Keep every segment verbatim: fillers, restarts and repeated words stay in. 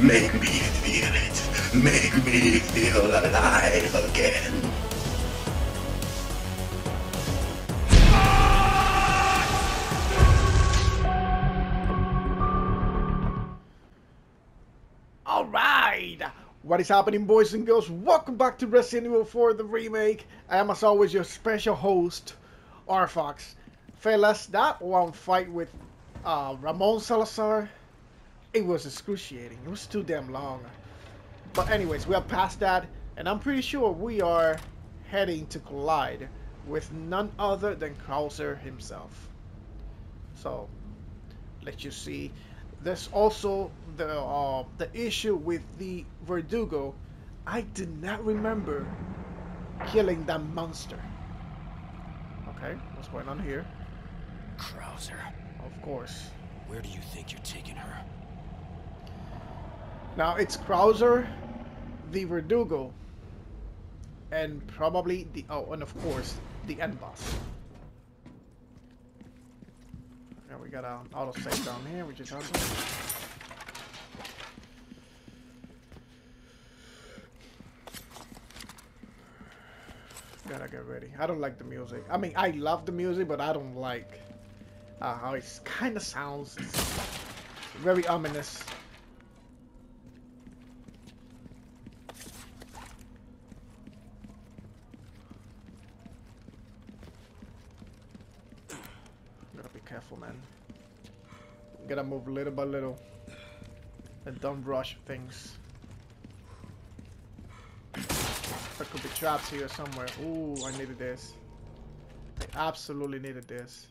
Make me feel it. Make me feel alive again. Alright! What is happening, boys and girls? Welcome back to Resident Evil four, the remake. I am, as always, your special host, R Fox. Fellas, that one fight with uh, Ramon Salazar, it was excruciating. It was too damn long. But anyways, we are past that, and I'm pretty sure we are heading to collide with none other than Krauser himself. So, let you see. There's also the uh, the issue with the Verdugo. I did not remember killing that monster. Okay, what's going on here? Krauser. Of course. Where do you think you're taking her? Now it's Krauser, the Verdugo, and probably the oh, and of course the end boss. Yeah, we got an auto save down here, which is awesome. Gotta get ready. I don't like the music. I mean, I love the music, but I don't like uh, how it kind of sounds. It's very ominous. Gotta move little by little and don't rush things. There could be traps here somewhere. Ooh, I needed this. I absolutely needed this.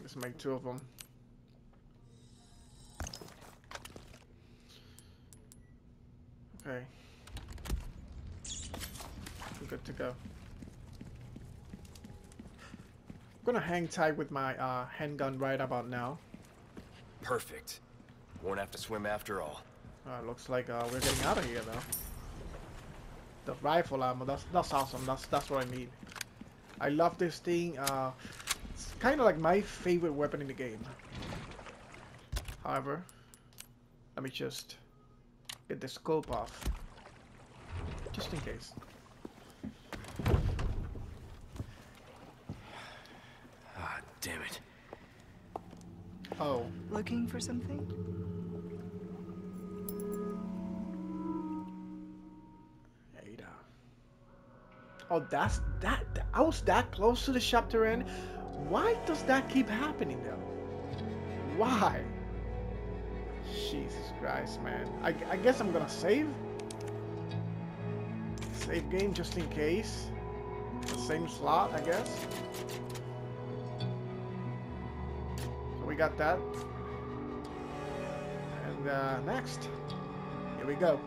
Let's make two of them. Okay. We're good to go. I'm gonna hang tight with my uh, handgun right about now. Perfect. Won't have to swim after all. Uh, looks like uh, we're getting out of here though. The rifle ammo, that's that's awesome. That's that's what I need. I love this thing. Uh, it's kind of like my favorite weapon in the game. However, let me just get the scope off, just in case. Damn it. Oh. Looking for something? Ada. Oh, that's that. I was that close to the chapter end. Why does that keep happening though? Why? Jesus Christ, man. I, I guess I'm gonna save. Save game just in case. The same slot, I guess. Got that, and uh, next, here we go.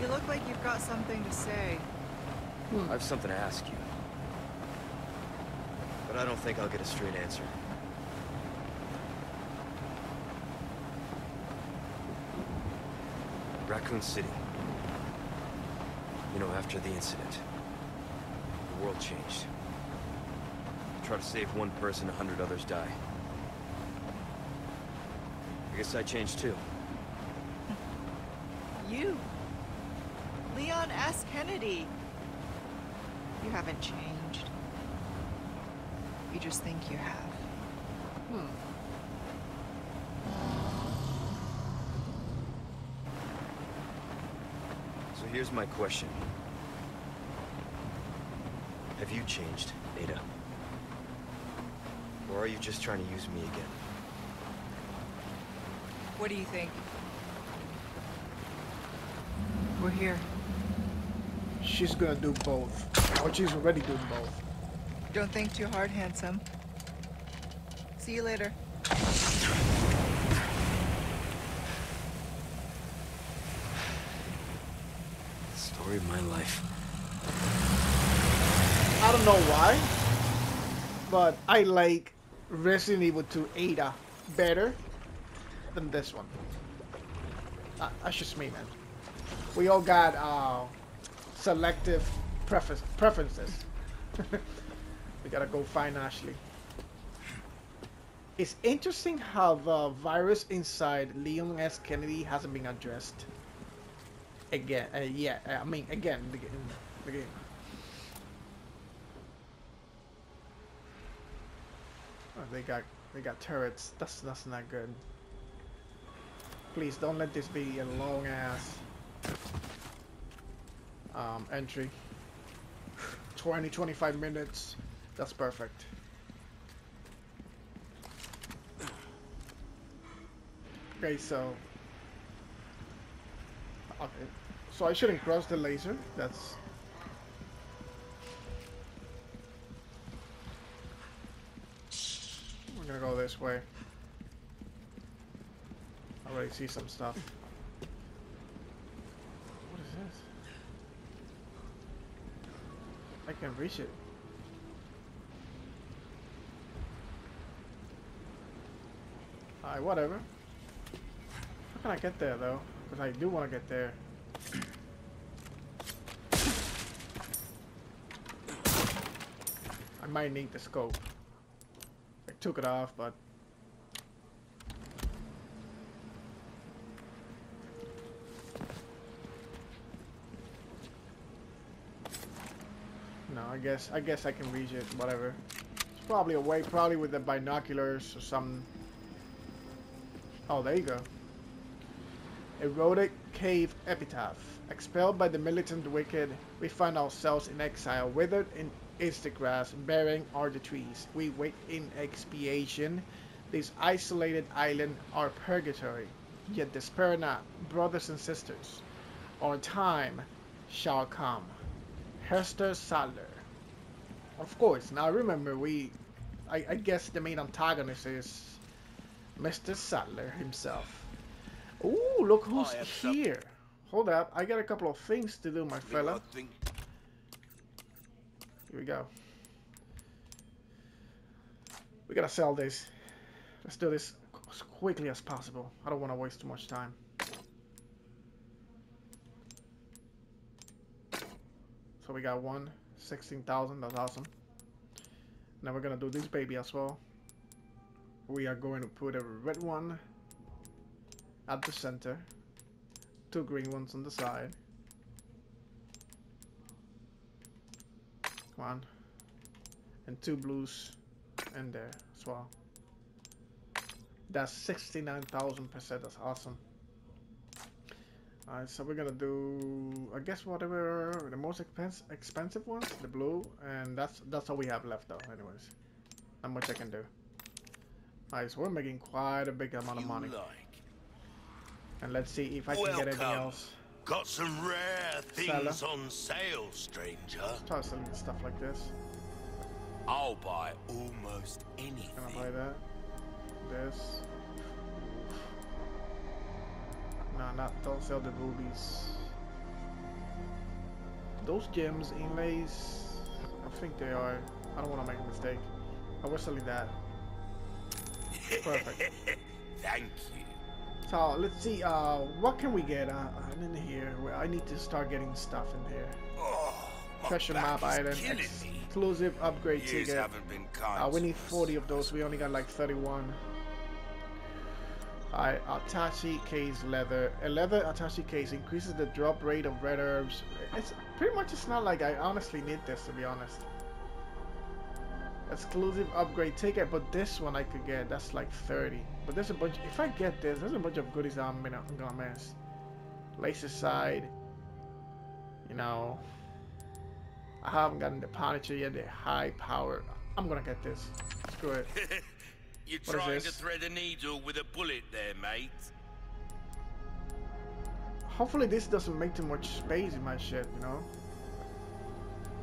You look like you've got something to say. I have something to ask you. But I don't think I'll get a straight answer. Raccoon City. You know, after the incident, the world changed. You try to save one person, a hundred others die. I guess I changed too. You? Leon S. Kennedy. You haven't changed. You just think you have. Hmm. So here's my question. Have you changed, Ada? Or are you just trying to use me again? What do you think? We're here. She's gonna do both. Or she's already doing both. Don't think too hard, handsome. See you later. Story of my life. I don't know why, but I like Resident Evil two Ada better than this one. Uh, that's just me, man. We all got uh, selective preference preferences. We gotta go find Ashley. It's interesting how the virus inside Leon S. Kennedy hasn't been addressed again. Uh, yeah, I mean, again, the game. The game. Oh, they got they got turrets. That's that's not good. Please don't let this be a long ass um, entry. twenty, twenty-five minutes. That's perfect. Okay, so okay, so I shouldn't cross the laser. That's we're gonna go this way. I already see some stuff. What is this? I can't reach it. Alright, whatever. How can I get there though? Because I do want to get there. I might need the scope. I took it off, but no, I guess I guess I can reach it, whatever. It's probably a way, probably with the binoculars or something. Oh, there you go. Eroded cave epitaph. Expelled by the militant wicked, we find ourselves in exile. Withered in is the grass, barren are the trees. We wait in expiation. This isolated island our purgatory. Yet despair not, brothers and sisters. Our time shall come. Hester Sadler. Of course. Now remember, we I, I guess the main antagonist is Mister Sadler himself. Ooh, look who's here. Hold up, I got a couple of things to do, my fella. Here we go. We gotta sell this. Let's do this as quickly as possible. I don't want to waste too much time. So we got one, sixteen thousand, that's awesome. Now we're gonna do this baby as well. We are going to put a red one at the center, two green ones on the side. Come on. And two blues in there as well. That's sixty-nine thousand percent, that's awesome. Alright, so we're gonna do, I guess, whatever the most expense, expensive ones, the blue, and that's that's all we have left though, anyways. Not much I can do. Alright, so we're making quite a big amount of money. You like. And let's see if I Welcome. can get anything else. Got some rare things Seller. on sale, stranger. Let's try selling stuff like this. I'll buy almost anything. Can I buy that? This. No, not, don't sell the rubies. Those gems, inlays, I think they are. I don't want to make a mistake. I was selling that. Perfect. Thank you. So, let's see, uh, what can we get? Uh, I'm in here. Well, I need to start getting stuff in here. Oh, Treasure map item, exclusive upgrade Years ticket. Been uh, we need forty of those. We only got like thirty-one. Alright, Atashi case leather. A leather Atashi case increases the drop rate of red herbs. It's pretty much, it's not like I honestly need this, to be honest. Exclusive upgrade ticket, but this one I could get. That's like thirty. But there's a bunch. If I get this, there's a bunch of goodies I'm gonna, I'm gonna miss. Laser side. You know, I haven't gotten the Punisher yet. The high power. I'm gonna get this. Screw it. You're what trying to thread a needle with a bullet there, mate. Hopefully this doesn't make too much space in my shit, you know?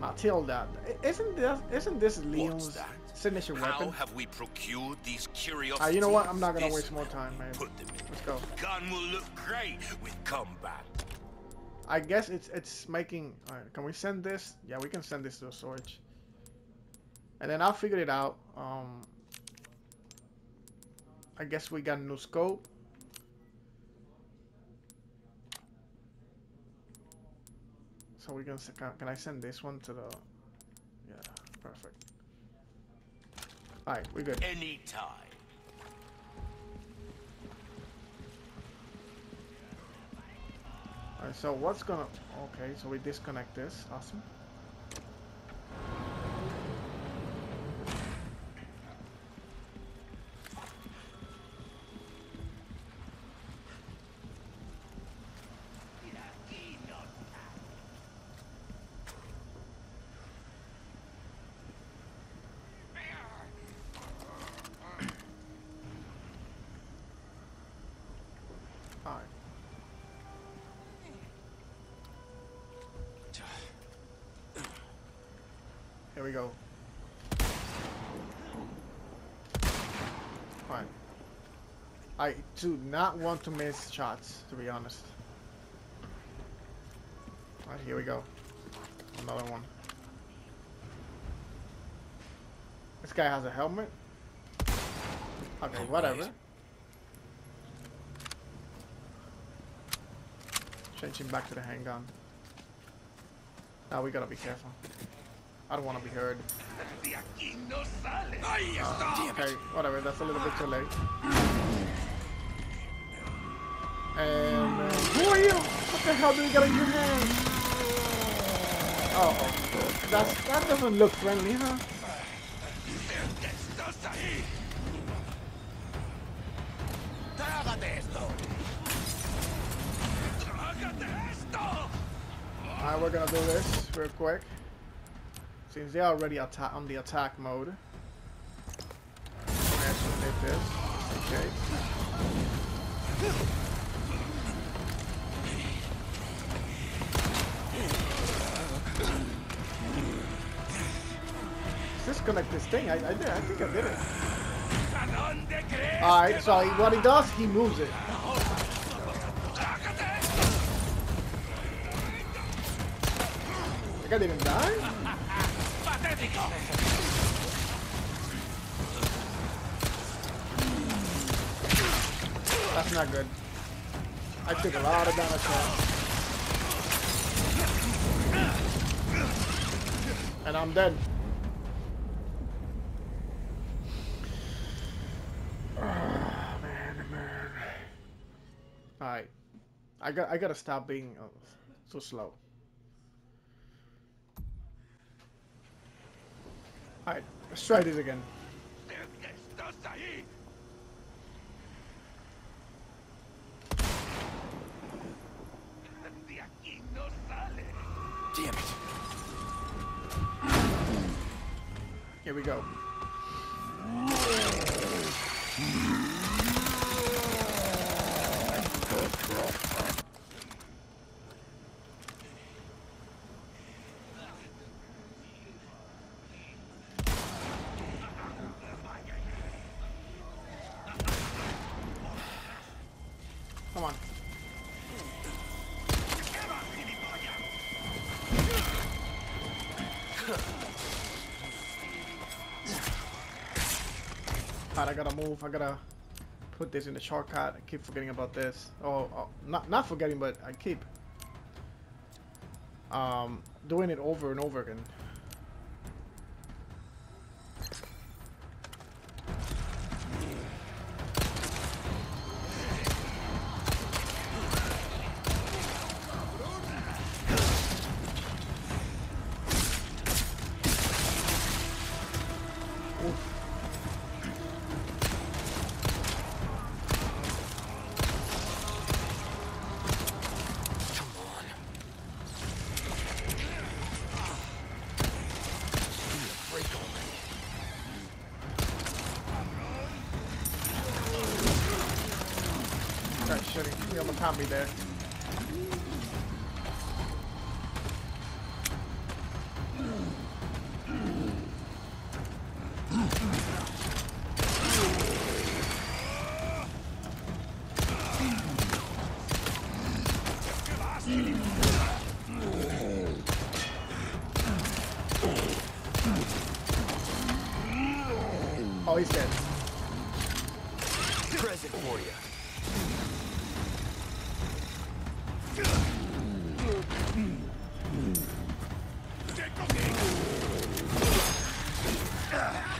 Matilda, isn't this, isn't this Leon's signature How weapon? How have we procured these curiosities? Uh, you know what? I'm not going to waste more time, man. Let's go. Gun will look great with combat. I guess it's it's making... Alright, can we send this? Yeah, we can send this to a storage. and then I'll figure it out. Um, I guess we got a new scope. So we can, can I send this one to the, yeah, perfect. All right, we're good. Anytime. All right, so what's gonna, okay, so we disconnect this, awesome. Here we go. Fine. I do not want to miss shots, to be honest. Alright, here we go. Another one. This guy has a helmet. Okay, whatever. Change him back to the handgun. Now we gotta be careful. I don't want to be heard. Uh, okay, whatever, that's a little bit too late. And... Uh, who are you? What the hell do you got in your hand? Oh, that's, that doesn't look friendly, huh? Alright, we're gonna do this real quick. Since they're already atta on the attack mode. I should hit this. Okay. Disconnect this thing. I, I did. I think I did it. Alright, so what he does, he moves it. I didn't die? That's not good. I took a lot of damage. And I'm dead. Oh, man, man. Alright. I got I gotta stop being uh, so slow. Alright, let's try this again. Damn it. Here we go. Come on. Alright, I gotta move. I gotta put this in the shortcut. I keep forgetting about this. Oh, oh not not forgetting, but I keep um doing it over and over again. He almost had me there. Oh, he's dead. Present for you.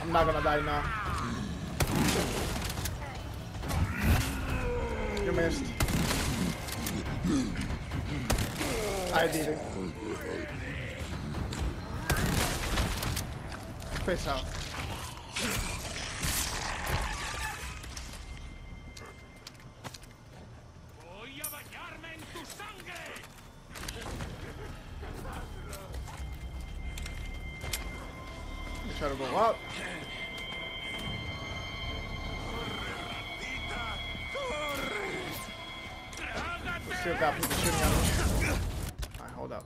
I'm not gonna die now. You missed. I did it. Face out. Try to go up. Still got people shooting at me. Alright, hold up.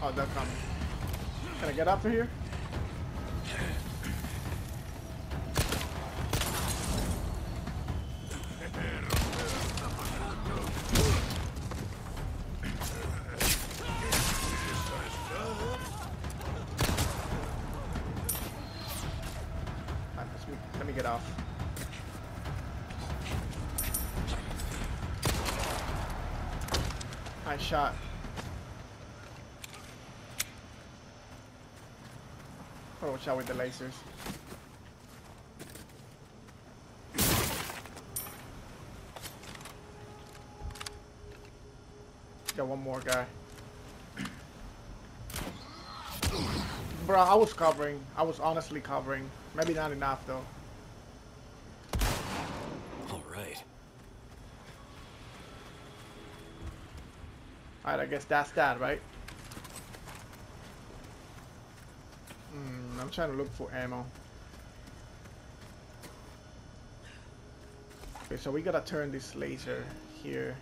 Oh, they're coming. Can I get up from here? Shot. Oh, watch out with the lasers. Got one more guy. Bro, I was covering. I was honestly covering. Maybe not enough though. Alright, I guess that's that, right? Mm, I'm trying to look for ammo. Okay, so we gotta turn this laser here.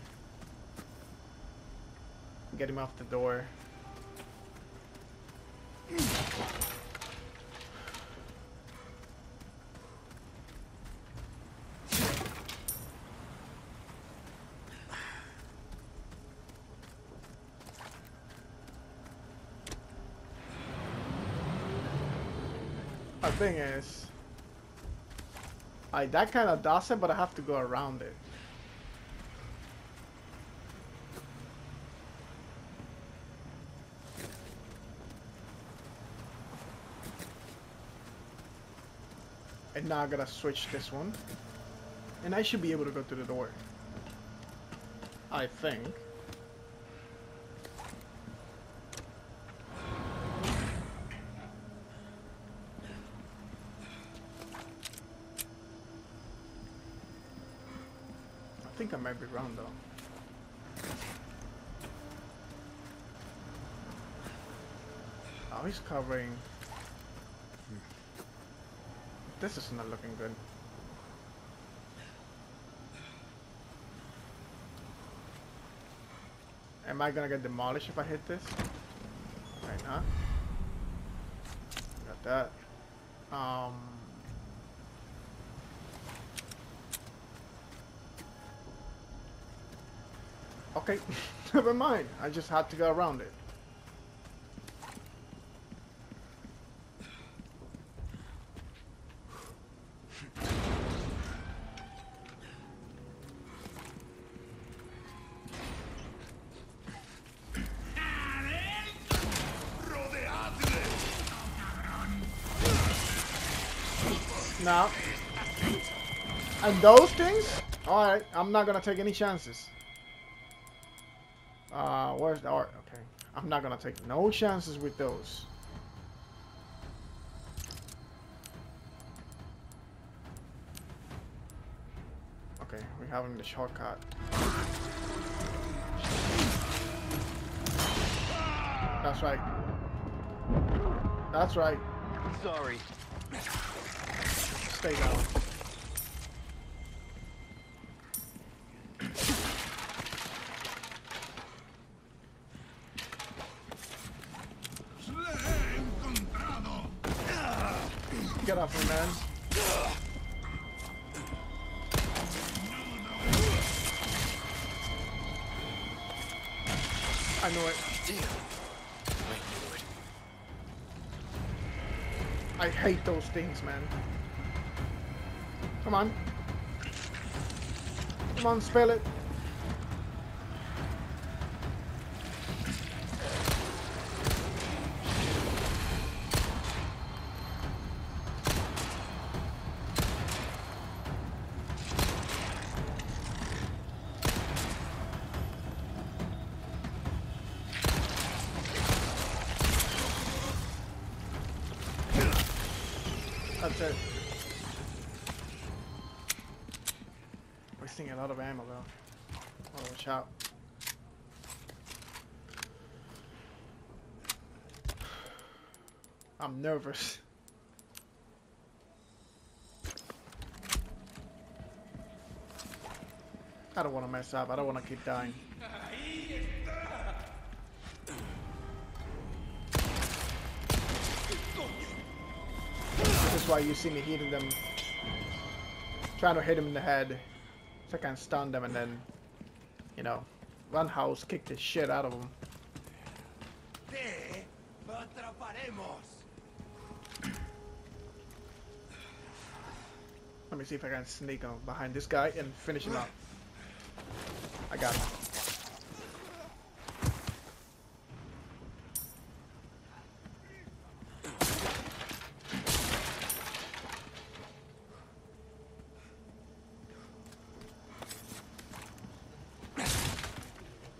Get him off the door. Thing is, I that kind of does it, but I have to go around it. And now I gotta switch this one, and I should be able to go through the door. I think. I think I might be wrong though. Oh, he's covering. This is not looking good. Am I gonna get demolished if I hit this? Right now. Got that. Um. Okay, never mind. I just had to go around it. Now, and those things? All right, I'm not gonna take any chances. Uh, where's the art? Okay. I'm not gonna take no chances with those. Okay, we have him in the shortcut. That's right. That's right. Sorry. Stay down. Get off me, man. I knew it. I knew it. I hate those things, man. Come on. Come on, spell it. Wasting a lot of ammo though. Oh, watch out. I'm nervous. I don't want to mess up. I don't want to keep dying. That's why you see me hitting them, trying to hit them in the head, so I can stun them and then, you know, run house, kick the shit out of them. Let me see if I can sneak on behind this guy and finish him up. I got him.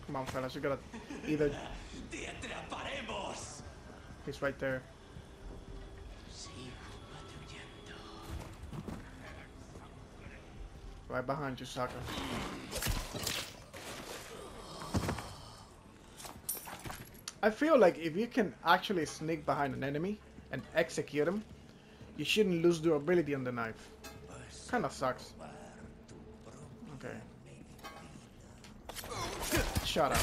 Come on, fellas, you gotta either... He's right there. Right behind you, sucker. I feel like if you can actually sneak behind an enemy and execute him, you shouldn't lose durability on the knife. Kinda sucks. Okay. Shut up.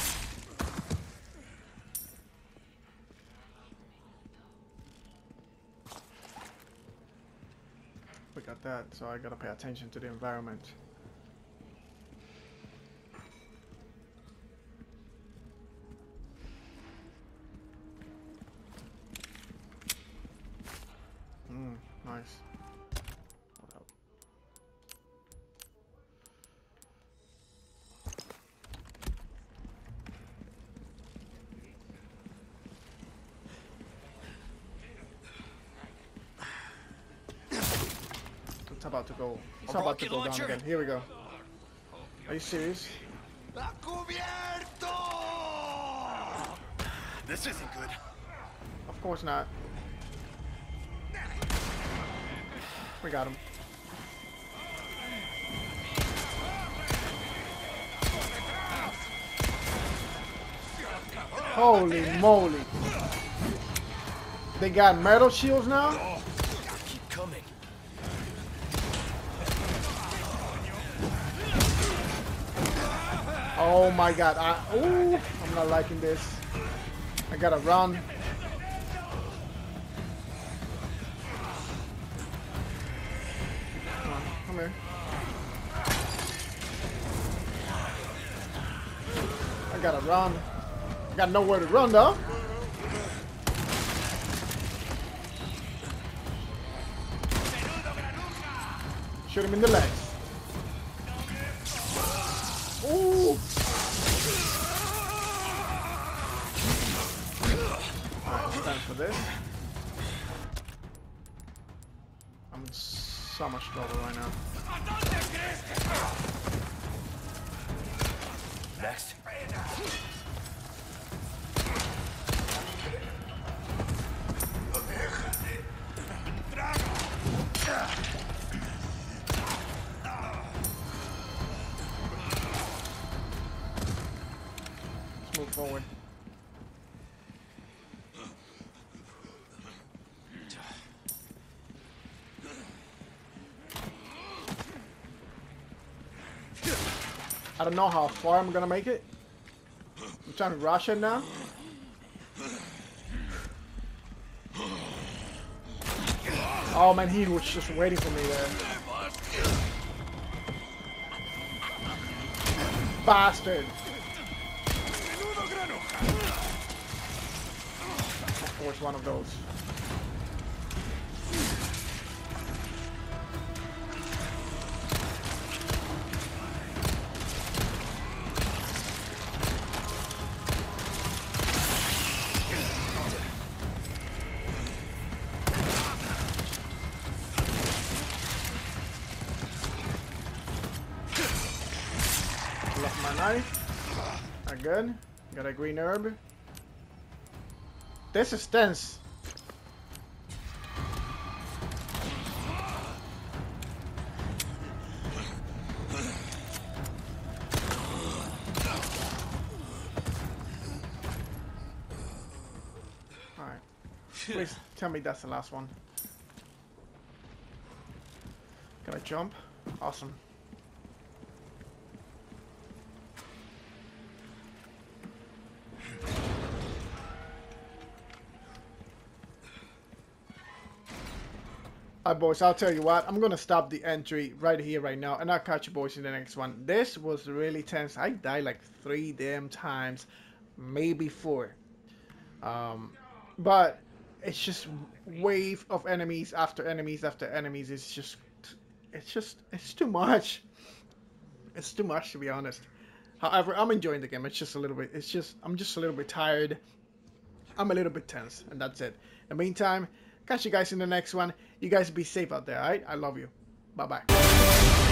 We got that, so I gotta pay attention to the environment. Mm, nice. About to go. It's about to go down again. Here we go. Are you serious? This isn't good. Of course not. We got him. Holy moly! They got metal shields now? Oh my god, I, ooh, I'm not liking this. I gotta run. Come on, come here. I gotta run. I got nowhere to run though. Shoot him in the legs. Ooh. Time for this. I'm in so much trouble right now. Next. Let's move forward. I don't know how far I'm gonna make it. I'm trying to rush it now. Oh man, he was just waiting for me there. Bastard! Of course, one of those. die. Not good. Got a green herb. This is tense. Alright. Please tell me that's the last one. Can I jump? Awesome. Alright, boys, I'll tell you what, I'm gonna stop the entry right here, right now, and I'll catch you boys in the next one. This was really tense. I died like three damn times, maybe four. Um, but it's just wave of enemies after enemies after enemies. It's just, it's just, it's too much. It's too much, to be honest. However, I'm enjoying the game. It's just a little bit, it's just, I'm just a little bit tired. I'm a little bit tense, and that's it. In the meantime, catch you guys in the next one. You guys be safe out there, alright? I love you. Bye-bye.